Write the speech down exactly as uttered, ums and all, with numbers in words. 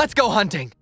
Let's go hunting!